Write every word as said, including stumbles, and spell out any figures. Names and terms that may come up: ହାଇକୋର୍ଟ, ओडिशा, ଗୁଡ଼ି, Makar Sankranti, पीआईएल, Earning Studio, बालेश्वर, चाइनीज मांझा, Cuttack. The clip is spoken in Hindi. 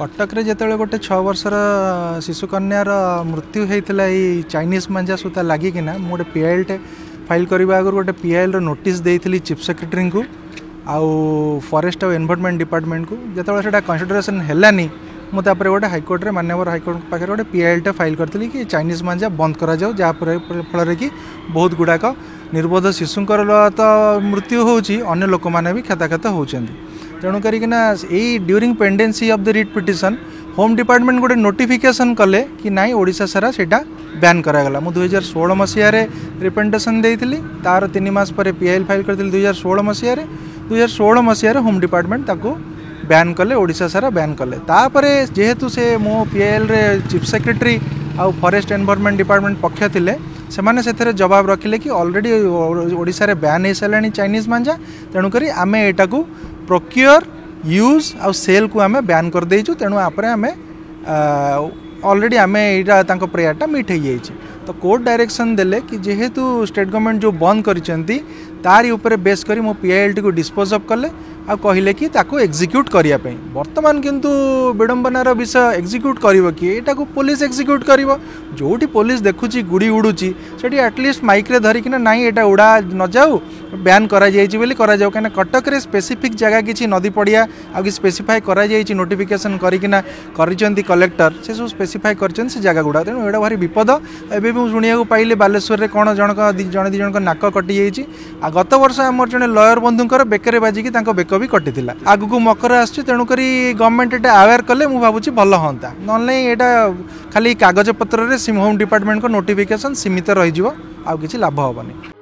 कटक रे जेतले गोटे छ वर्षर शिशु कन्यार मृत्यु होता है चाइनीज मांझा सूता लगिकी ना मुझे पीआईएल टे फाइल करने आगे गोटे पीआईएल रो नोटिस देइथिली चीफ सेक्रेटरी को आउ फॉरेस्ट और एनवायरनमेंट डिपार्टमेंट को जो से कंसीडरेशन हैलानी मुझे गोटे हाईकोर्ट रे मानवर हाईकोर्ट पाखे गोटे पीआईएल टे फाइल करती कि चाइनीज मांझा बंद करा जाओ फल कि बहुत गुड़ाक निर्बोध शिशुंकर तो मृत्यु होउची अन्य लोक माने भी क्षताक्षत होउचंदी। तेणु करना during pendency of the writ petition home department गोटे नोटिफिकेशन कले कि नाई ओडिशा सारा सेटा बैन करागला। मु दुई हजार षोल मसीह रिप्रेजेंटेशन देइथिली तार तीन मास पर पीआईएल फाइल करथिली दुई हजार षोल मसीह दुई हजार षोल मसीह होम डिपार्टमेंट ताको बैन कले ओडिशा सारा बैन कले। तापरे जेहेतु से मो पीआईएल रे चीफ सेक्रेटरी आ फॉरेस्ट एनवायरनमेंट डिपार्टमेंट पक्ष थिले सेमाने से जवाब रखिले कि ऑलरेडी ओडिशा रे बैन हो सारे चाइनीज मांझा तेणु करी आमे एटा को प्रोक्योर यूज आउ सेल को आमे बैन कर देइछु। तेणु आपरे आमे ऑलरेडी आमे एटा तांको प्रेयरटा मीट हो जाइछि। तो कोर्ट डायरेक्शन देले कि जेहेतु स्टेट गवर्नमेंट जो बंद करिसेंती तारि ऊपर बेस करी मो पीआईएल टी को डिस्पोज ऑफ करले आ कहले कि ताको एग्जीक्यूट करिया पई। वर्तमान किंतु विडंबनार विषय एग्जीक्यूट करिवो कि एटा को पुलिस एग्जीक्यूट करिवो जोटी पुलिस देखुची गुड़ी उडुची सेटी एटलीस्ट माइक रे धरि कि ना नाइ एटा उडा न जाऊ बैन करा जायछि बोली करा जाऊ कने कटक रे स्पेसिफिक जगह किछि नदी पड़िया आ कि स्पेसिफाई करा जायछि नोटिफिकेशन करिकिना करिचंती कलेक्टर से सब स्पेसिफाई करचन से जगह गुडा। तेणु एडा भारी विपद एबे मु सुनिया को पाइले बालेश्वर रे कोन जणक जण दी जणक नाक कटि जायछि आ गत वर्ष हमर जने लॉयर बंधुंकर बेकरे बाजिकी तांको बेक भी कटि थिला आगुकू मकर आछि। तेणु करी गवर्नमेंट एटा अवेयर कले मु भाबुछि भल होंता नले एटा खाली कागज पत्र रे होम डिपार्टमेंट को नोटिफिकेशन सीमित रहिजिवो आउ किछि लाभ होबनी।